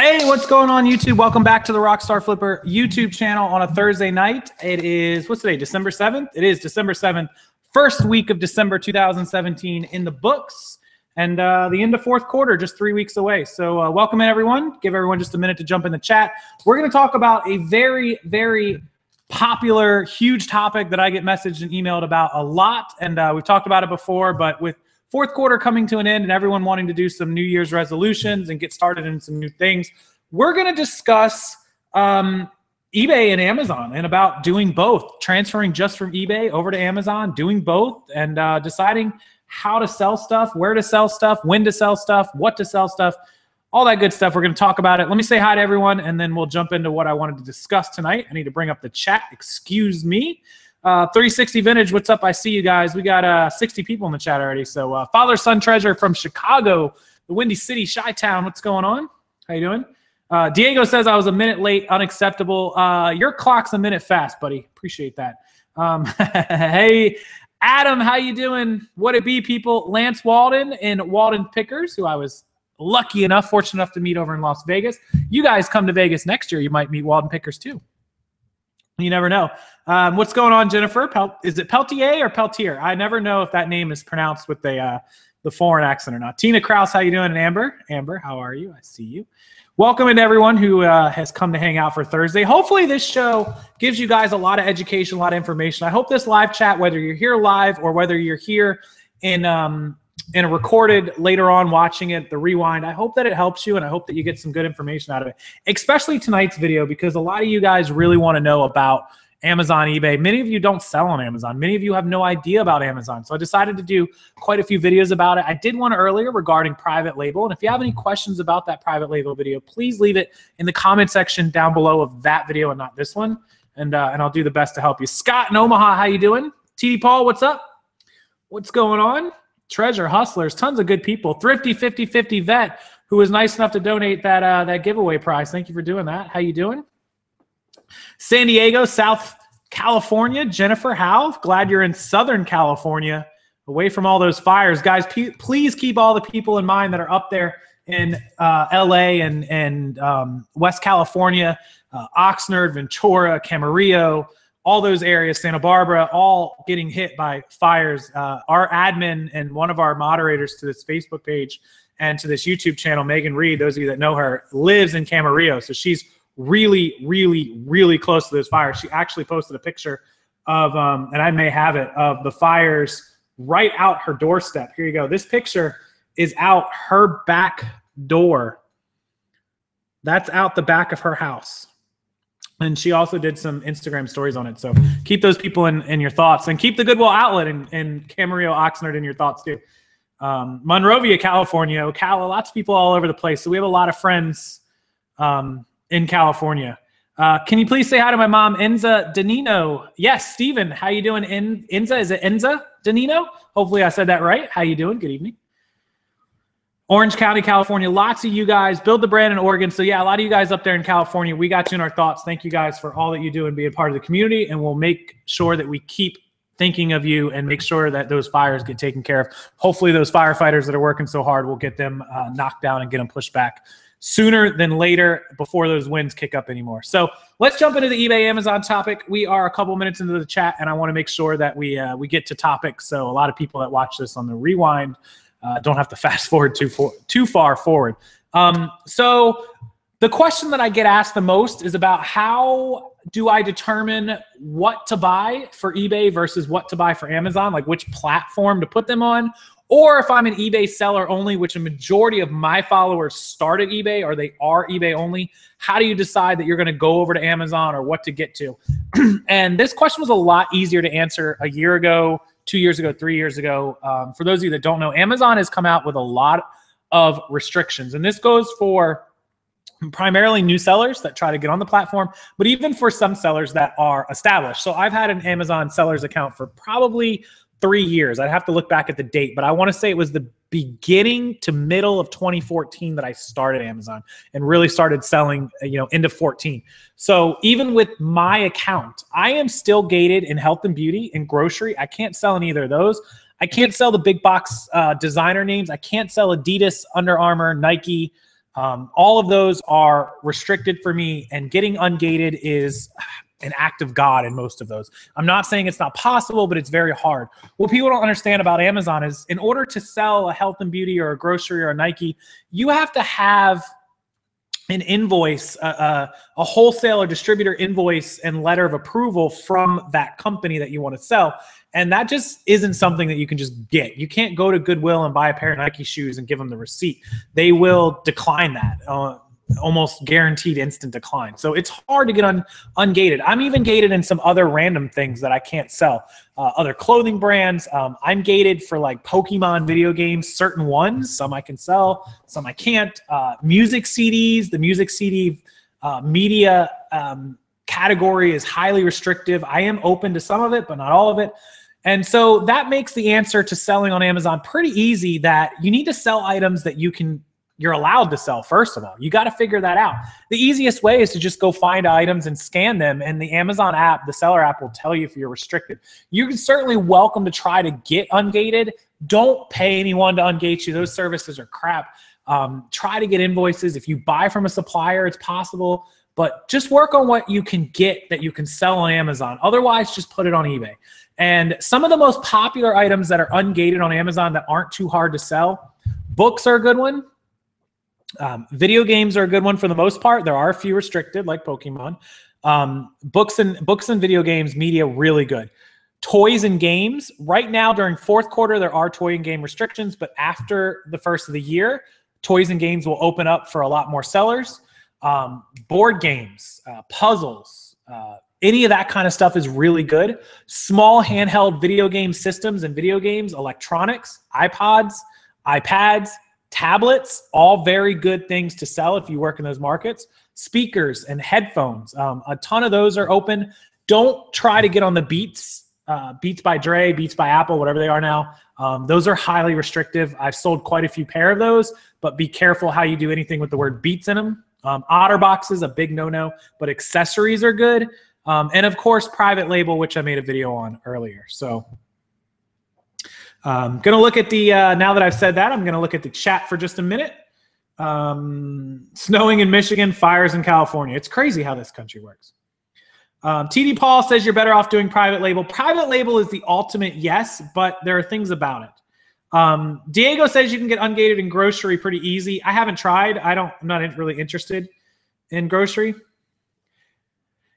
Hey, what's going on, YouTube? Welcome back to the Rockstar Flipper YouTube channel on a Thursday night. It is, what's today, December 7th? It is December 7th, first week of December 2017 in the books, and the end of fourth quarter, just 3 weeks away. So welcome in, everyone. Give everyone just a minute to jump in the chat. We're going to talk about a very, very popular, huge topic that I get messaged and emailed about a lot, and we've talked about it before, but with fourth quarter coming to an end and everyone wanting to do some New Year's resolutions and get started in some new things, we're going to discuss eBay and Amazon and about doing both, transferring just from eBay over to Amazon, doing both, and deciding how to sell stuff, where to sell stuff, when to sell stuff, what to sell stuff, all that good stuff. We're going to talk about it. Let me say hi to everyone, and then we'll jump into what I wanted to discuss tonight. I need to bring up the chat. Excuse me. 360 Vintage, what's up? I see you guys. We got 60 people in the chat already. So Father Son Treasure from Chicago, the Windy City, Chi-Town. What's going on? How you doing? Diego says I was a minute late, unacceptable. Your clock's a minute fast, buddy. Appreciate that. Hey, Adam, how you doing? What it be, people? Lance Walden and Walden Pickers, who I was lucky enough, fortunate enough to meet over in Las Vegas. You guys come to Vegas next year, you might meet Walden Pickers too. You never know. What's going on, Jennifer? Is it Peltier or Peltier? I never know if that name is pronounced with the foreign accent or not. Tina Krause, how you doing? And Amber? Amber, how are you? I see you. Welcome to everyone who has come to hang out for Thursday. Hopefully this show gives you guys a lot of education, a lot of information. I hope this live chat, whether you're here live or whether you're here in a recorded later on watching it, the rewind, I hope that it helps you and I hope that you get some good information out of it, especially tonight's video, because a lot of you guys really want to know about Amazon, eBay. Many of you don't sell on Amazon. Many of you have no idea about Amazon. So I decided to do quite a few videos about it. I did one earlier regarding private label. And if you have any questions about that private label video, please leave it in the comment section down below of that video and not this one. And I'll do the best to help you. Scott in Omaha, how you doing? TD Paul, what's up? What's going on? Treasure Hustlers, tons of good people. Thrifty 50/50 Vet, who was nice enough to donate that that giveaway prize. Thank you for doing that. How you doing? San Diego, South California. Jennifer Howe, glad you're in Southern California, away from all those fires. Guys, please keep all the people in mind that are up there in LA and West California, Oxnard, Ventura, Camarillo, all those areas, Santa Barbara, all getting hit by fires. Our admin and one of our moderators to this Facebook page and to this YouTube channel, Megan Reed, those of you that know her, lives in Camarillo. So she's really, really, really close to those fires. She actually posted a picture of, and I may have it, of the fires right out her doorstep. Here you go. This picture is out her back door. That's out the back of her house. And she also did some Instagram stories on it. So keep those people in your thoughts. And keep the Goodwill Outlet in Camarillo, Oxnard in your thoughts too. Monrovia, California, Ocala, lots of people all over the place. So we have a lot of friends in California. Can you please say hi to my mom, Enza Danino? Yes, Steven, how you doing? Enza, is it Enza Danino? Hopefully I said that right. How you doing? Good evening. Orange County, California, lots of you guys. Build the Brand in Oregon. So yeah, a lot of you guys up there in California, we got you in our thoughts. Thank you guys for all that you do and be a part of the community, and we'll make sure that we keep thinking of you and make sure that those fires get taken care of. Hopefully those firefighters that are working so hard, we'll get them knocked down and get them pushed back sooner than later before those winds kick up anymore. So let's jump into the eBay Amazon topic. We are a couple minutes into the chat, and I want to make sure that we get to topics so a lot of people that watch this on the rewind don't have to fast forward too far forward. So the question that I get asked the most is about how do I determine what to buy for eBay versus what to buy for Amazon, like which platform to put them on, or if I'm an eBay seller only, which a majority of my followers start at eBay or they are eBay only, how do you decide that you're going to go over to Amazon or what to get to? And this question was a lot easier to answer a year ago, 2 years ago, 3 years ago. For those of you that don't know, Amazon has come out with a lot of restrictions. And this goes for primarily new sellers that try to get on the platform, but even for some sellers that are established. So I've had an Amazon sellers account for probably 3 years. I'd have to look back at the date, but I want to say it was the beginning to middle of 2014 that I started Amazon and really started selling, into 14. So even with my account, I am still gated in health and beauty and grocery. I can't sell in either of those. I can't sell the big box designer names. I can't sell Adidas, Under Armour, Nike, All of those are restricted for me, and getting ungated is an act of God in most of those. I'm not saying it's not possible, but it's very hard. What people don't understand about Amazon is in order to sell a health and beauty or a grocery or a Nike, you have to have an invoice, a wholesaler distributor invoice and letter of approval from that company that you want to sell. And that just isn't something that you can just get. You can't go to Goodwill and buy a pair of Nike shoes and give them the receipt. They will decline that. Almost guaranteed instant decline. So it's hard to get ungated. I'm even gated in some other random things that I can't sell. Other clothing brands. I'm gated for like Pokemon video games, certain ones. Some I can sell, some I can't. Music CDs, the music CD media category is highly restrictive. I am open to some of it, but not all of it. And so that makes the answer to selling on Amazon pretty easy, that you need to sell items that you can you're allowed to sell. First of all, you got to figure that out. The easiest way is to just go find items and scan them, and the Amazon app, the seller app, will tell you if you're restricted. You can certainly welcome to try to get ungated. Don't pay anyone to ungate you. Those services are crap. Try to get invoices. If you buy from a supplier, it's possible, but just work on what you can get that you can sell on Amazon. Otherwise, just put it on eBay. And some of the most popular items that are ungated on Amazon that aren't too hard to sell, books are a good one. Video games are a good one for the most part. There are a few restricted, like Pokemon. Books and video games, media, really good. Toys and games. Right now, during fourth quarter, there are toy and game restrictions, but after the first of the year, toys and games will open up for a lot more sellers. Board games, puzzles, any of that kind of stuff is really good. Small handheld video game systems and video games, electronics, iPods, iPads, tablets, all very good things to sell if you work in those markets. Speakers and headphones, a ton of those are open. Don't try to get on the Beats, Beats by Dre, Beats by Apple, whatever they are now. Those are highly restrictive. I've sold quite a few pair of those, but be careful how you do anything with the word Beats in them. Otterbox is a big no-no, but accessories are good. And of course, private label, which I made a video on earlier. So I'm going to look at the, now that I've said that, I'm going to look at the chat for just a minute. Snowing in Michigan, fires in California. It's crazy how this country works. TD Paul says you're better off doing private label. Private label is the ultimate yes, but there are things about it. Diego says you can get ungated in grocery pretty easy. I haven't tried. I'm not really interested in grocery.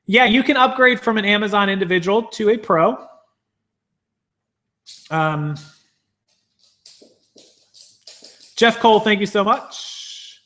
Yeah, you can upgrade from an Amazon individual to a pro. Jeff Cole, thank you so much.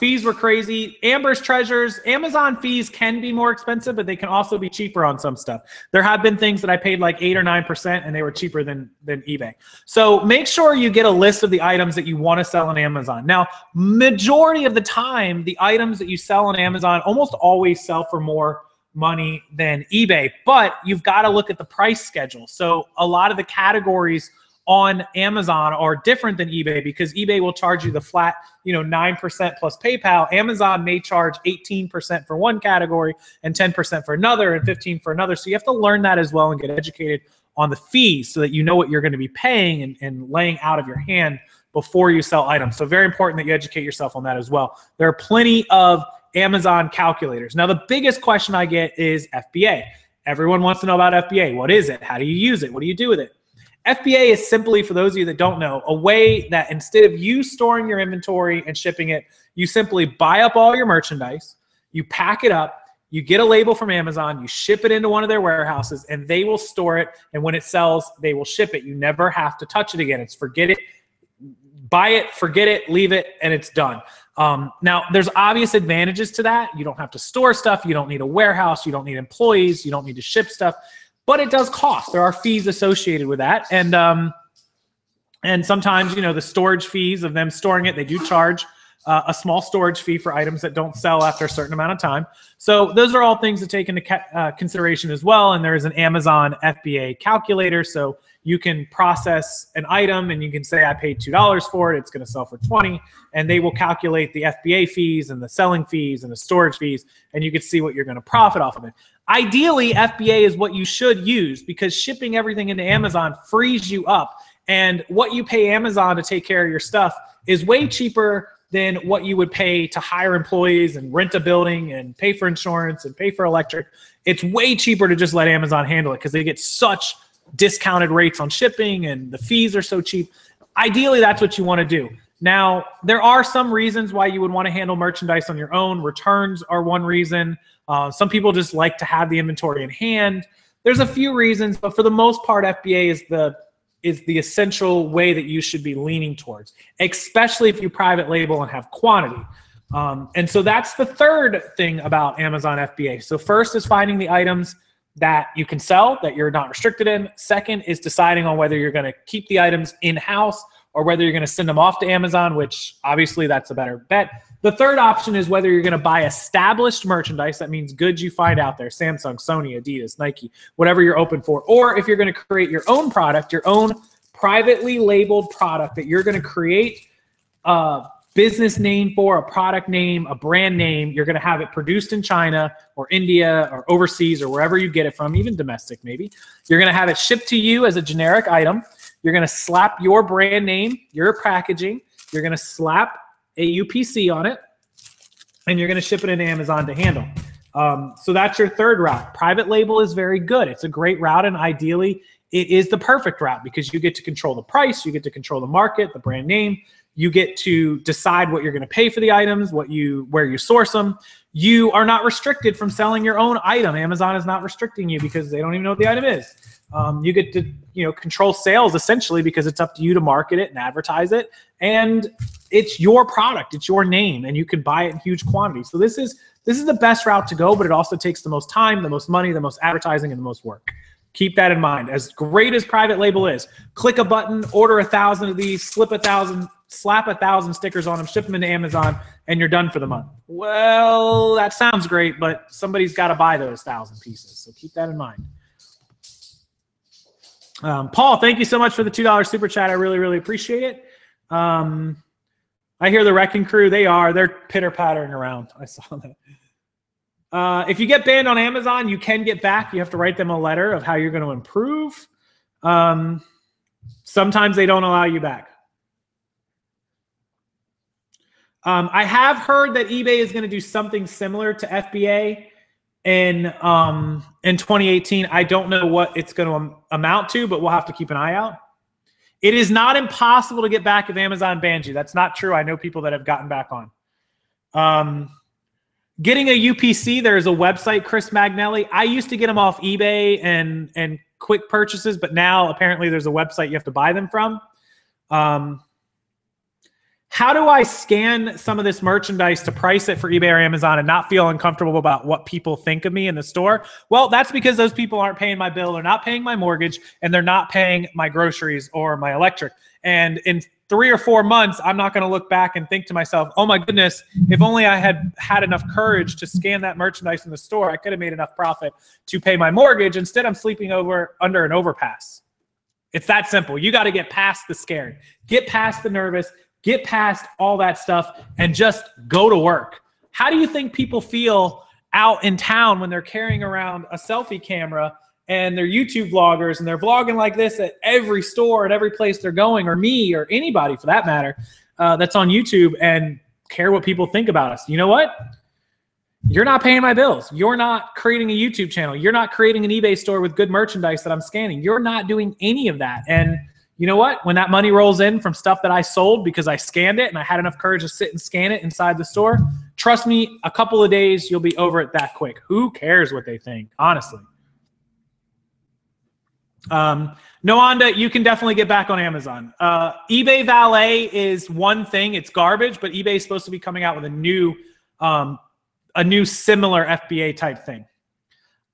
Fees were crazy. Amber's Treasures, Amazon fees can be more expensive, but they can also be cheaper on some stuff. There have been things that I paid like 8 or 9% and they were cheaper than eBay. So make sure you get a list of the items that you want to sell on Amazon. Now, majority of the time, the items that you sell on Amazon almost always sell for more money than eBay, but you've got to look at the price schedule. So a lot of the categories on Amazon are different than eBay because eBay will charge you the flat, 9% plus PayPal. Amazon may charge 18% for one category and 10% for another and 15% for another. So you have to learn that as well and get educated on the fees so that you know what you're going to be paying and laying out of your hand before you sell items. So very important that you educate yourself on that as well. There are plenty of Amazon calculators. Now, the biggest question I get is FBA. Everyone wants to know about FBA. What is it? How do you use it? What do you do with it? FBA is simply, for those of you that don't know, a way that instead of you storing your inventory and shipping it, you simply buy up all your merchandise, you pack it up, you get a label from Amazon, you ship it into one of their warehouses, and they will store it. And when it sells, they will ship it. You never have to touch it again. It's forget it, buy it, forget it, leave it, and it's done. Now, there's obvious advantages to that. You don't have to store stuff. You don't need a warehouse. You don't need employees. You don't need to ship stuff. But it does cost. There are fees associated with that. And sometimes, the storage fees of them storing it, they do charge a small storage fee for items that don't sell after a certain amount of time. So those are all things to take into consideration as well. And there is an Amazon FBA calculator. So you can process an item and you can say, I paid $2 for it. It's going to sell for $20. And they will calculate the FBA fees and the selling fees and the storage fees. And you can see what you're going to profit off of it. Ideally, FBA is what you should use because shipping everything into Amazon frees you up. And what you pay Amazon to take care of your stuff is way cheaper than what you would pay to hire employees and rent a building and pay for insurance and pay for electric. It's way cheaper to just let Amazon handle it because they get such discounted rates on shipping and the fees are so cheap. Ideally, that's what you want to do. Now, there are some reasons why you would want to handle merchandise on your own. Returns are one reason. Some people just like to have the inventory in hand. There's a few reasons, but for the most part, FBA is the essential way that you should be leaning towards, especially if you private label and have quantity. And so that's the third thing about Amazon FBA. So first is finding the items that you can sell, that you're not restricted in. Second is deciding on whether you're going to keep the items in-house or whether you're going to send them off to Amazon, which obviously that's a better bet. The third option is whether you're going to buy established merchandise. That means goods you find out there, Samsung, Sony, Adidas, Nike, whatever you're open for. Or if you're going to create your own product, your own privately labeled product that you're going to create a business name for, a product name, a brand name. You're going to have it produced in China or India or overseas or wherever you get it from, even domestic maybe. You're going to have it shipped to you as a generic item. You're going to slap your brand name, your packaging. You're going to slap a UPC on it, and you're going to ship it in Amazon to handle. So that's your third route. Private label is very good. It's a great route, and ideally it is the perfect route because you get to control the price, you get to control the market, the brand name. You get to decide what you're going to pay for the items, where you source them. You are not restricted from selling your own item. Amazon is not restricting you because they don't even know what the item is. You get to control sales essentially because it's up to you to market it and advertise it. And it's your product, it's your name, and you can buy it in huge quantities. So this is the best route to go, but it also takes the most time, the most money, the most advertising, and the most work. Keep that in mind. As great as private label is, click a button, order 1,000 of these, slip 1,000, slap 1,000 stickers on them, ship them into Amazon, and you're done for the month. Well, that sounds great, but somebody's got to buy those 1,000 pieces. So keep that in mind. Paul, thank you so much for the $2 super chat. I really, really appreciate it. I hear the wrecking crew. They're pitter-pattering around. I saw that. If you get banned on Amazon, you can get back. You have to write them a letter of how you're going to improve. Sometimes they don't allow you back. I have heard that eBay is going to do something similar to FBA in 2018. I don't know what it's going to amount to, but we'll have to keep an eye out. It is not impossible to get back if Amazon bans you. That's not true. I know people that have gotten back on. Getting a UPC, there is a website, Chris Magnelli. I used to get them off eBay and quick purchases, but now apparently there's a website you have to buy them from. How do I scan some of this merchandise to price it for eBay or Amazon and not feel uncomfortable about what people think of me in the store? Well, that's because those people aren't paying my bill, they're not paying my mortgage, and they're not paying my groceries or my electric. And in 3 or 4 months, I'm not going to look back and think to myself, oh my goodness, if only I had had enough courage to scan that merchandise in the store, I could have made enough profit to pay my mortgage. Instead, I'm sleeping under an overpass. It's that simple. You got to get past the scary, get past the nervous, get past all that stuff, and just go to work. How do you think people feel out in town when they're carrying around a selfie camera and they're YouTube vloggers, and they're vlogging like this at every store, at every place they're going, or me, or anybody for that matter, that's on YouTube and care what people think about us? You know what? You're not paying my bills. You're not creating a YouTube channel. You're not creating an eBay store with good merchandise that I'm scanning. You're not doing any of that. And you know what? When that money rolls in from stuff that I sold because I scanned it and I had enough courage to sit and scan it inside the store, trust me, a couple of days, you'll be over it that quick. Who cares what they think, honestly? Noanda, you can definitely get back on Amazon. eBay Valet is one thing. It's garbage, but eBay is supposed to be coming out with a new similar FBA type thing.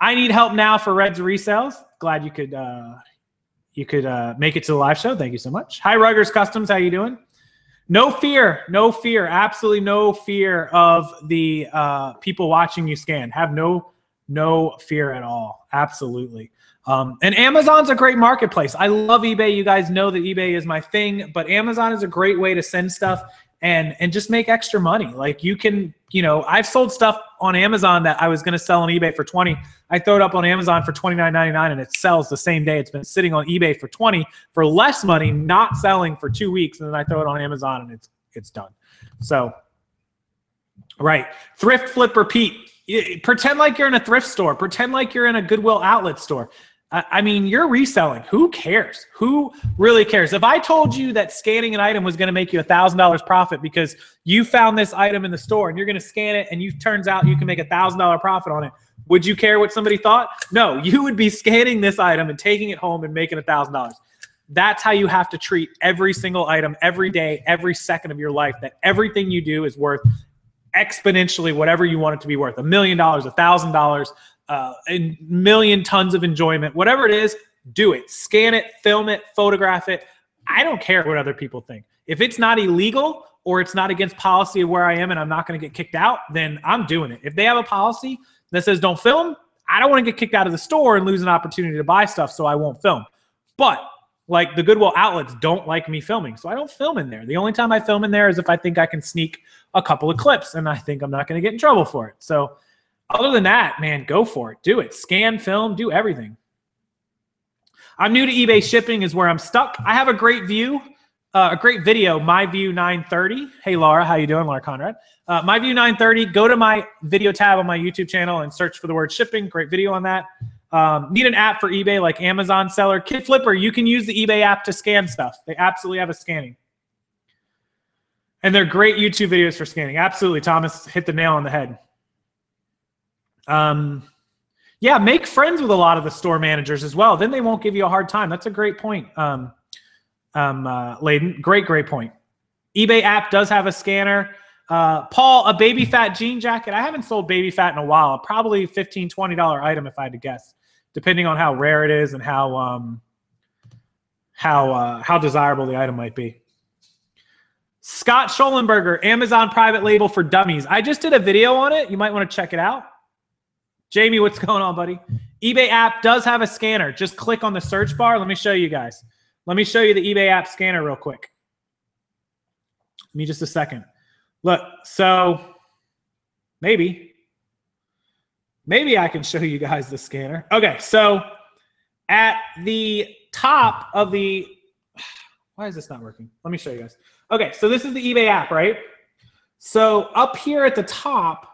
I need help now for Red's resales. Glad you could make it to the live show. Thank you so much. Hi, Ruggers Customs. How you doing? No fear, no fear. Absolutely no fear of the people watching you scan. Have no fear at all. Absolutely. And Amazon's a great marketplace. I love eBay. You guys know that eBay is my thing, but Amazon is a great way to send stuff and just make extra money. Like you can, I've sold stuff on Amazon that I was going to sell on eBay for 20. I throw it up on Amazon for $29.99 and it sells the same day. It's been sitting on eBay for 20 for less money, not selling for 2 weeks. And then I throw it on Amazon and it's done. So, right. Thrift Flipper Pete. Pretend like you're in a thrift store. Pretend like you're in a Goodwill outlet store. I mean, you're reselling. Who cares? Who really cares? If I told you that scanning an item was going to make you $1,000 profit because you found this item in the store and you're going to scan it and you turns out you can make $1,000 profit on it, would you care what somebody thought? No, you would be scanning this item and taking it home and making $1,000. That's how you have to treat every single item, every day, every second of your life, that everything you do is worth exponentially whatever you want it to be worth, $1 million, $1,000, a million tons of enjoyment, whatever it is, do it. Scan it, film it, photograph it. I don't care what other people think. If it's not illegal or it's not against policy of where I am and I'm not going to get kicked out, then I'm doing it. If they have a policy that says don't film, I don't want to get kicked out of the store and lose an opportunity to buy stuff, so I won't film. But like the Goodwill outlets don't like me filming, so I don't film in there. The only time I film in there is if I think I can sneak a couple of clips and I think I'm not going to get in trouble for it. So other than that, man, go for it. Do it. Scan, film, do everything. I'm new to eBay shipping is where I'm stuck. I have a great view, a great video, My View 930. Hey, Laura, how you doing, Laura Conrad? My View 930, go to my video tab on my YouTube channel and search for the word shipping. Great video on that. Need an app for eBay like Amazon seller. Kid Flipper, you can use the eBay app to scan stuff. They absolutely have a scanning. And they're great YouTube videos for scanning. Absolutely, Thomas, hit the nail on the head. Yeah, make friends with a lot of the store managers as well. Then they won't give you a hard time. That's a great point, Layden. Great point. eBay app does have a scanner. Paul, a baby fat jean jacket. I haven't sold baby fat in a while. Probably $15, $20 item if I had to guess, depending on how rare it is and how desirable the item might be. Scott Schollenberger, Amazon private label for dummies. I just did a video on it. You might want to check it out. Jamie, what's going on, buddy? eBay app does have a scanner. Just click on the search bar. Let me show you guys. Let me show you the eBay app scanner real quick. Give me just a second. Look, so maybe I can show you guys the scanner. Okay, so at the top of the, why is this not working? Let me show you guys. Okay, so this is the eBay app, right? So up here at the top,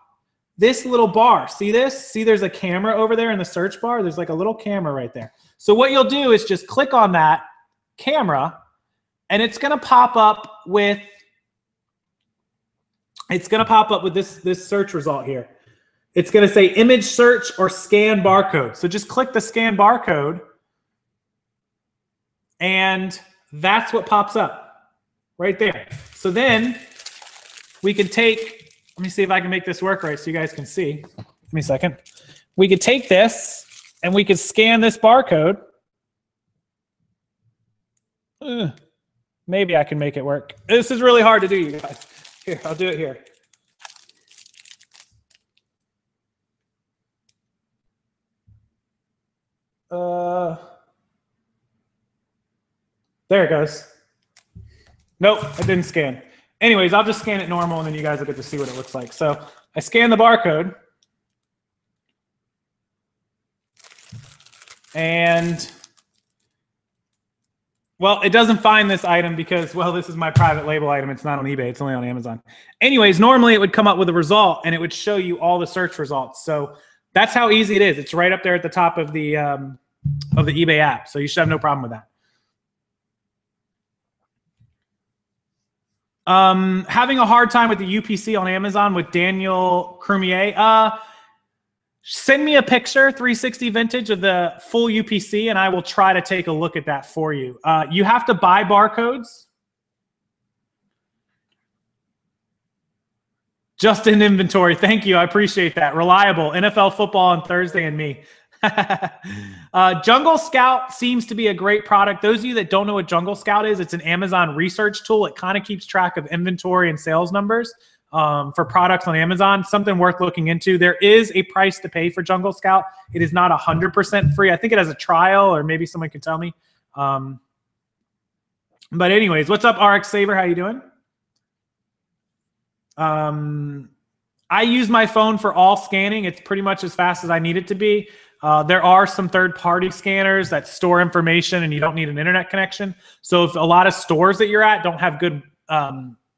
this little bar, see this? See there's a camera over there in the search bar? There's like a little camera right there. So what you'll do is just click on that camera, and it's going to pop up with this search result here. It's going to say image search or scan barcode. So just click the scan barcode, and that's what pops up right there. So then we can take, let me see if I can make this work right so you guys can see. Give me a second. We could take this and we could scan this barcode. Maybe I can make it work. This is really hard to do, you guys. Here, I'll do it here. There it goes. Nope, it didn't scan. Anyways, I'll just scan it normal, and then you guys will get to see what it looks like. So I scan the barcode, and, well, it doesn't find this item because, well, this is my private label item. It's not on eBay. It's only on Amazon. Anyways, normally it would come up with a result, and it would show you all the search results. So that's how easy it is. It's right up there at the top of the eBay app, so you should have no problem with that. Having a hard time with the UPC on Amazon with Daniel Crumier. Send me a picture, 360 vintage, of the full UPC, and I will try to take a look at that for you. You have to buy barcodes. Just in inventory. Thank you. I appreciate that. Reliable. NFL football on Thursday and me. Jungle Scout seems to be a great product. Those of you that don't know what Jungle Scout is, it's an Amazon research tool. It kind of keeps track of inventory and sales numbers for products on Amazon. Something worth looking into. There is a price to pay for Jungle Scout. It is not 100% free. I think it has a trial, or maybe someone can tell me. But anyways, what's up, RX Saver? How you doing? I use my phone for all scanning. It's pretty much as fast as I need it to be. There are some third-party scanners that store information and you don't need an internet connection. So if a lot of stores that you're at don't have good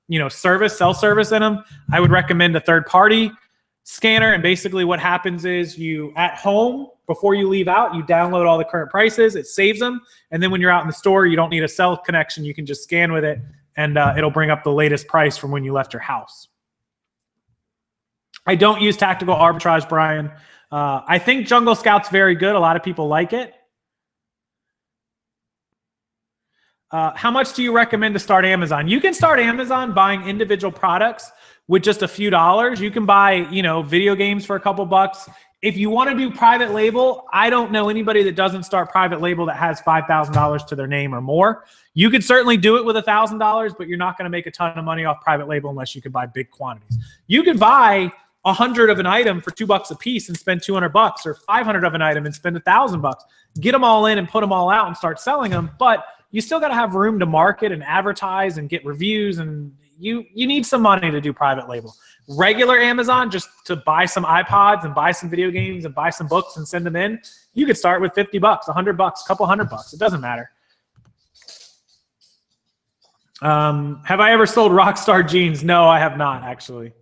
you know, service, self-service in them, I would recommend a third-party scanner. And basically what happens is you, at home, before you leave out, you download all the current prices, it saves them. And then when you're out in the store, you don't need a cell connection. You can just scan with it and it'll bring up the latest price from when you left your house. I don't use tactical arbitrage, Brian. I think Jungle Scout's very good. A lot of people like it. How much do you recommend to start Amazon? You can start Amazon buying individual products with just a few dollars. You can buy, you know, video games for a couple bucks. If you want to do private label, I don't know anybody that doesn't start private label that has $5,000 to their name or more. You could certainly do it with $1,000, but you're not going to make a ton of money off private label unless you can buy big quantities. You could buy 100 of an item for $2 a piece and spend $200, or 500 of an item and spend $1,000. Get them all in and put them all out and start selling them, but you still got to have room to market and advertise and get reviews, and you need some money to do private label. Regular Amazon, just to buy some iPods and buy some video games and buy some books and send them in, you could start with $50, $100, a couple $100. It doesn't matter. Have I ever sold Rockstar jeans? No, I have not, actually.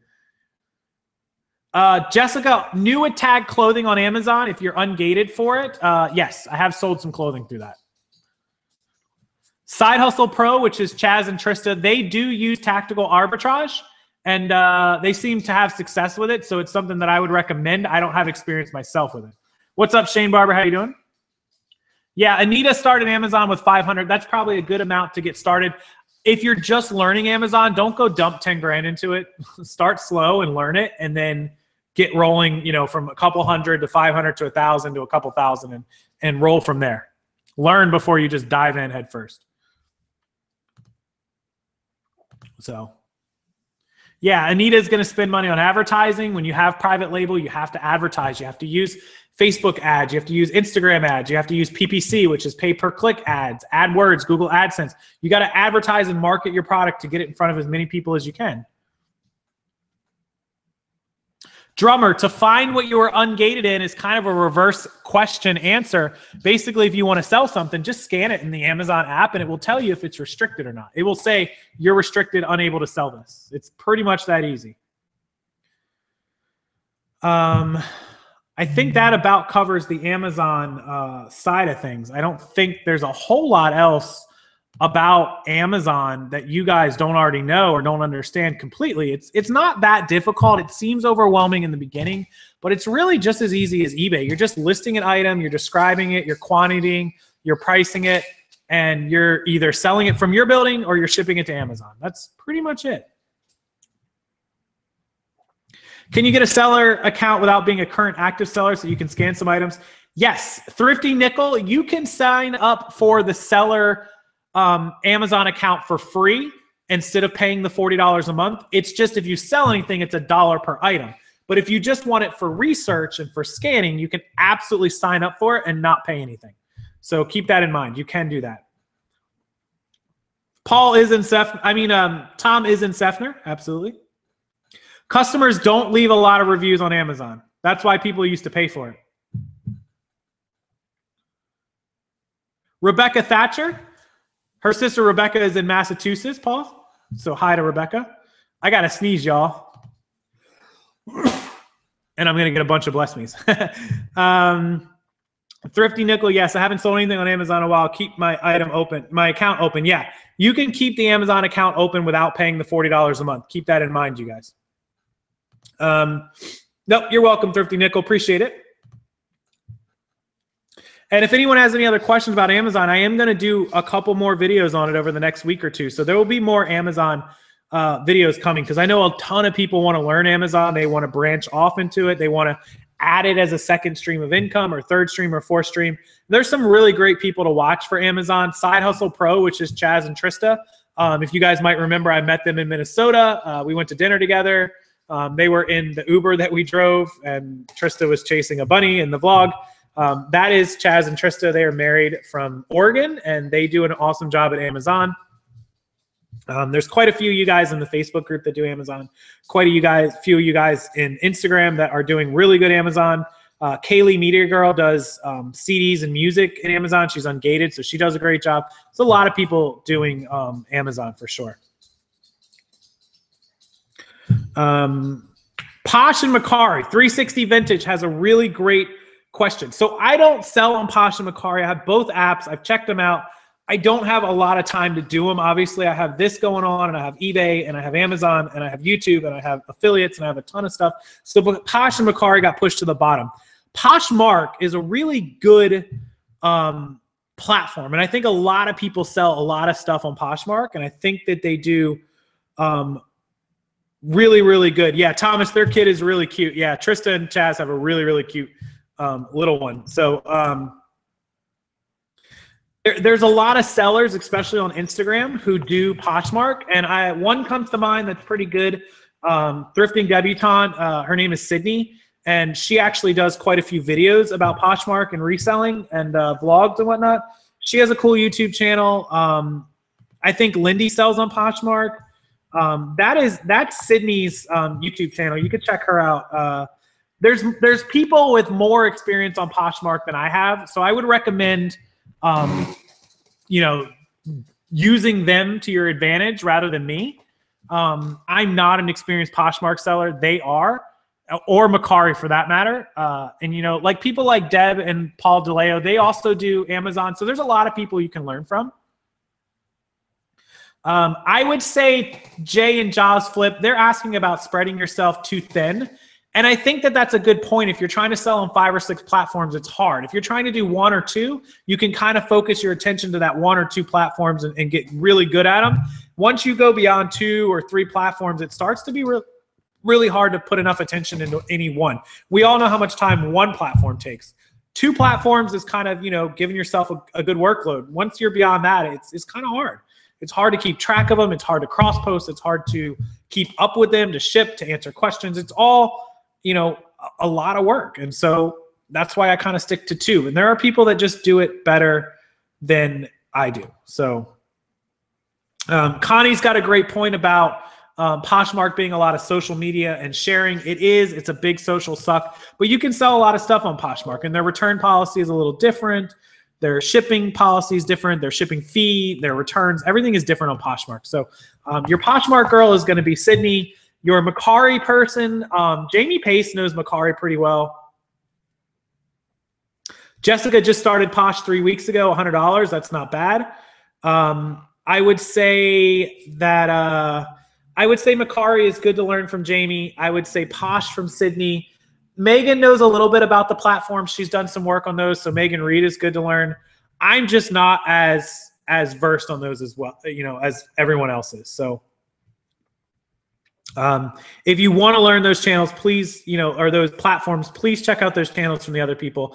Jessica, new at tag clothing on Amazon, if you're ungated for it, yes, I have sold some clothing through that. Side Hustle Pro, which is Chaz and Trista, they do use tactical arbitrage, and they seem to have success with it, so it's something that I would recommend. I don't have experience myself with it. What's up, Shane Barber? How you doing? Yeah, Anita started Amazon with 500. That's probably a good amount to get started. If you're just learning Amazon, don't go dump 10 grand into it. Start slow and learn it, and then get rolling, you know, from a couple hundred to 500 to 1,000 to a couple thousand, and roll from there. Learn before you just dive in head first. So, yeah, Anita's going to spend money on advertising. When you have private label, you have to advertise. You have to use Facebook ads. You have to use Instagram ads. You have to use PPC, which is pay-per-click ads, AdWords, Google AdSense. You got to advertise and market your product to get it in front of as many people as you can. Drummer, to find what you are ungated in is kind of a reverse question answer. Basically, if you want to sell something, just scan it in the Amazon app, and it will tell you if it's restricted or not. It will say, you're restricted, unable to sell this. It's pretty much that easy. I think that about covers the Amazon side of things. I don't think there's a whole lot else about Amazon that you guys don't already know or don't understand completely. It's not that difficult. It seems overwhelming in the beginning, but it's really just as easy as eBay. You're just listing an item, you're describing it, you're quantitying, you're pricing it, and you're either selling it from your building or you're shipping it to Amazon. That's pretty much it. Can you get a seller account without being a current active seller so you can scan some items? Yes, Thrifty Nickel, you can sign up for the seller Amazon account for free instead of paying the $40 a month. It's just if you sell anything, it's $1 per item. But if you just want it for research and for scanning, you can absolutely sign up for it and not pay anything. So keep that in mind. You can do that. Paul is in Sefner. I mean, Tom is in Sefner. Absolutely. Customers don't leave a lot of reviews on Amazon. That's why people used to pay for it. Rebecca Thatcher. Her sister Rebecca is in Massachusetts, Paul. So hi to Rebecca. I got to sneeze, y'all. And I'm going to get a bunch of bless me's. Thrifty Nickel, yes. I haven't sold anything on Amazon in a while. Keep my item open, my account open. Yeah, you can keep the Amazon account open without paying the $40 a month. Keep that in mind, you guys. Nope, you're welcome, Thrifty Nickel. Appreciate it. And if anyone has any other questions about Amazon, I am going to do a couple more videos on it over the next week or two. So there will be more Amazon videos coming because I know a ton of people want to learn Amazon. They want to branch off into it. They want to add it as a second stream of income or third stream or fourth stream. There's some really great people to watch for Amazon. Side Hustle Pro, which is Chaz and Trista. If you guys might remember, I met them in Minnesota. We went to dinner together. They were in the Uber that we drove, and Trista was chasing a bunny in the vlog. That is Chaz and Trista. They are married from Oregon, and they do an awesome job at Amazon. There's quite a few of you guys in the Facebook group that do Amazon. Quite a few of you guys in Instagram that are doing really good Amazon. Kaylee Media Girl does CDs and music in Amazon. She's ungated, so she does a great job. There's a lot of people doing Amazon for sure. Posh and Mercari, 360 Vintage has a really great question. So I don't sell on Posh and Mercari. I have both apps. I've checked them out. I don't have a lot of time to do them. Obviously, I have this going on, and I have eBay, and I have Amazon, and I have YouTube, and I have affiliates, and I have a ton of stuff. So Posh and Mercari got pushed to the bottom. Poshmark is a really good platform, and I think a lot of people sell a lot of stuff on Poshmark, and I think that they do really, really good. Yeah, Thomas, their kid is really cute. Yeah, Trista and Chaz have a really, really cute little one. So there's a lot of sellers, especially on Instagram, who do Poshmark, and one comes to mind that's pretty good. Thrifting Debutante, her name is Sydney, and she actually does quite a few videos about Poshmark and reselling and vlogs and whatnot. She has a cool YouTube channel. I think Lindy sells on Poshmark. That's Sydney's YouTube channel. You could check her out. There's people with more experience on Poshmark than I have, so I would recommend using them to your advantage rather than me. I'm not an experienced Poshmark seller. They are, or Mercari for that matter. Like people like Deb and Paul DeLeo, they also do Amazon. So there's a lot of people you can learn from. I would say Jay and Jaws Flip, they're asking about spreading yourself too thin. And I think that that's a good point. If you're trying to sell on 5 or 6 platforms, it's hard. If you're trying to do 1 or 2, you can kind of focus your attention to that 1 or 2 platforms and get really good at them. Once you go beyond 2 or 3 platforms, it starts to be really hard to put enough attention into any one. We all know how much time one platform takes. 2 platforms is kind of, giving yourself a good workload. Once you're beyond that, it's kind of hard. It's hard to keep track of them. It's hard to cross post. It's hard to keep up with them, to ship, to answer questions. It's all a lot of work. And so that's why I kind of stick to 2. And there are people that just do it better than I do. So Connie's got a great point about Poshmark being a lot of social media and sharing. It's a big social suck, but you can sell a lot of stuff on Poshmark, and their return policy is a little different. Their shipping policy is different. Their shipping fee, their returns, everything is different on Poshmark. So your Poshmark girl is going to be Sydney. Your Mercari person, Jamie Pace knows Mercari pretty well. Jessica just started Posh 3 weeks ago, $100. That's not bad. I would say Mercari is good to learn from Jamie. I would say Posh from Sydney. Megan knows a little bit about the platform. She's done some work on those, so Megan Reed is good to learn. I'm just not as versed on those as well, as everyone else is. So. If you want to learn those channels, please, or those platforms, please check out those channels from the other people.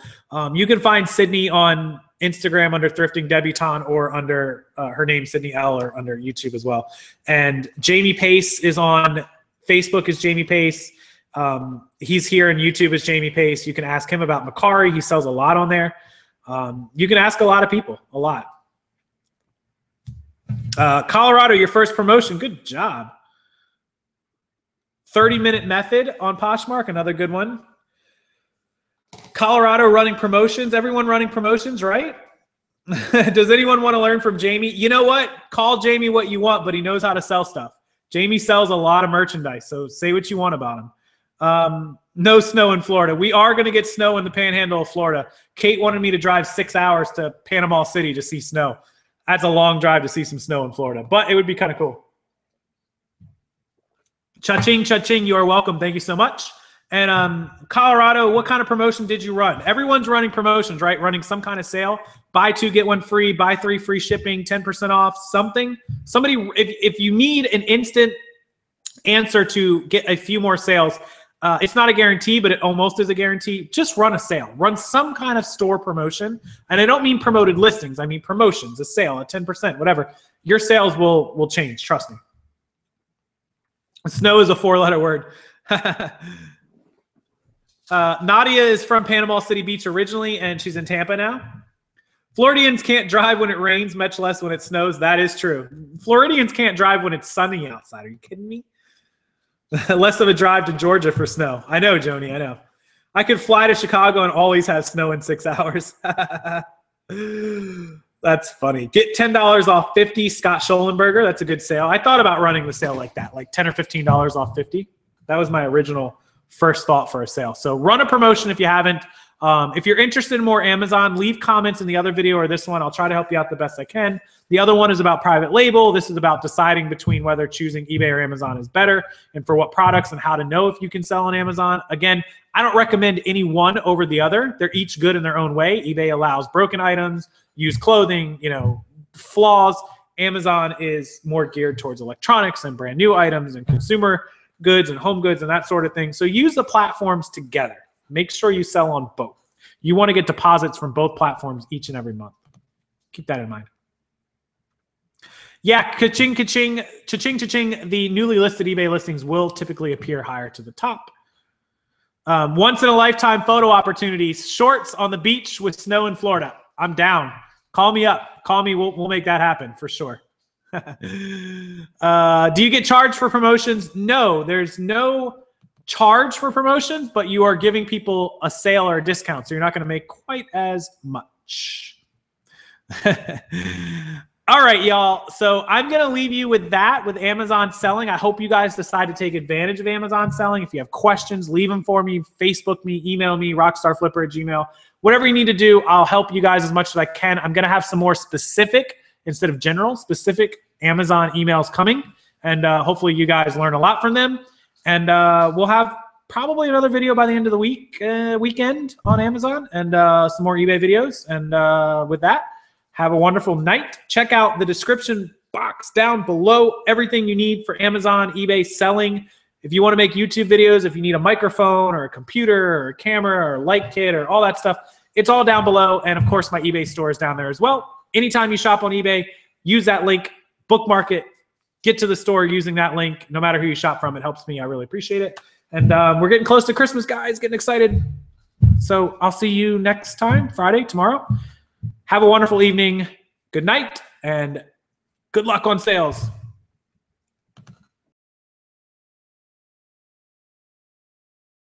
You can find Sydney on Instagram under Thrifting Debutante, or under her name, Sydney L, or under YouTube as well. And Jamie Pace is on Facebook as Jamie Pace. He's here on YouTube as Jamie Pace. You can ask him about Mercari. He sells a lot on there. You can ask a lot of people, a lot. Colorado, your first promotion. Good job. 30-minute method on Poshmark, another good one. Colorado running promotions. Everyone running promotions, right? Does anyone want to learn from Jamie? You know what? Call Jamie what you want, but he knows how to sell stuff. Jamie sells a lot of merchandise, so say what you want about him. No snow in Florida. We are going to get snow in the panhandle of Florida. Kate wanted me to drive 6 hours to Panama City to see snow. That's a long drive to see some snow in Florida, but it would be kind of cool. Cha-ching, cha-ching, you are welcome. Thank you so much. And Colorado, what kind of promotion did you run? Everyone's running promotions, right? Running some kind of sale. Buy 2, get 1 free. Buy 3, free shipping, 10% off, something. Somebody, if you need an instant answer to get a few more sales, it's not a guarantee, but it almost is a guarantee. Just run a sale. Run some kind of store promotion. And I don't mean promoted listings. I mean promotions, a sale, a 10%, whatever. Your sales will change, trust me. Snow is a 4-letter word. Nadia is from Panama City Beach originally, and she's in Tampa now. Floridians can't drive when it rains, much less when it snows. That is true. Floridians can't drive when it's sunny outside. Are you kidding me? Less of a drive to Georgia for snow. I know, Joni, I know. I could fly to Chicago and always have snow in 6 hours. That's funny. Get $10 off 50 Scott Schollenberger. That's a good sale. I thought about running the sale like that, like $10 or $15 off 50. That was my original first thought for a sale. So run a promotion if you haven't. If you're interested in more Amazon, leave comments in the other video or this one. I'll try to help you out the best I can. The other one is about private label. This is about deciding between whether choosing eBay or Amazon is better and for what products and how to know if you can sell on Amazon. Again, I don't recommend any one over the other. They're each good in their own way. eBay allows broken items, used clothing, you know, flaws. Amazon is more geared towards electronics and brand new items and consumer goods and home goods and that sort of thing. So use the platforms together. Make sure you sell on both. You want to get deposits from both platforms each and every month. Keep that in mind. Yeah, ka-ching, ka-ching, cha-ching, cha-ching. The newly listed eBay listings will typically appear higher to the top. Once in a lifetime photo opportunities, shorts on the beach with snow in Florida. I'm down. Call me up. Call me. We'll make that happen for sure. Do you get charged for promotions? No, there's no charge for promotions, but you are giving people a sale or a discount, so you're not going to make quite as much. All right, y'all. So I'm going to leave you with that, with Amazon selling. I hope you guys decide to take advantage of Amazon selling. If you have questions, leave them for me. Facebook me, email me, rockstarflipper@gmail.com. Whatever you need to do, I'll help you guys as much as I can. I'm going to have some more specific, instead of general, specific Amazon emails coming, and hopefully you guys learn a lot from them. And we'll have probably another video by the end of the week, weekend on Amazon, and some more eBay videos. And with that, have a wonderful night. Check out the description box down below. Everything you need for Amazon, eBay, selling. If you want to make YouTube videos, if you need a microphone or a computer or a camera or a light kit or all that stuff, it's all down below. And, of course, my eBay store is down there as well. Anytime you shop on eBay, use that link, bookmark it. Get to the store using that link. No matter who you shop from, it helps me. I really appreciate it. And we're getting close to Christmas, guys. Getting excited. So I'll see you next time, Friday, tomorrow. Have a wonderful evening. Good night, and good luck on sales.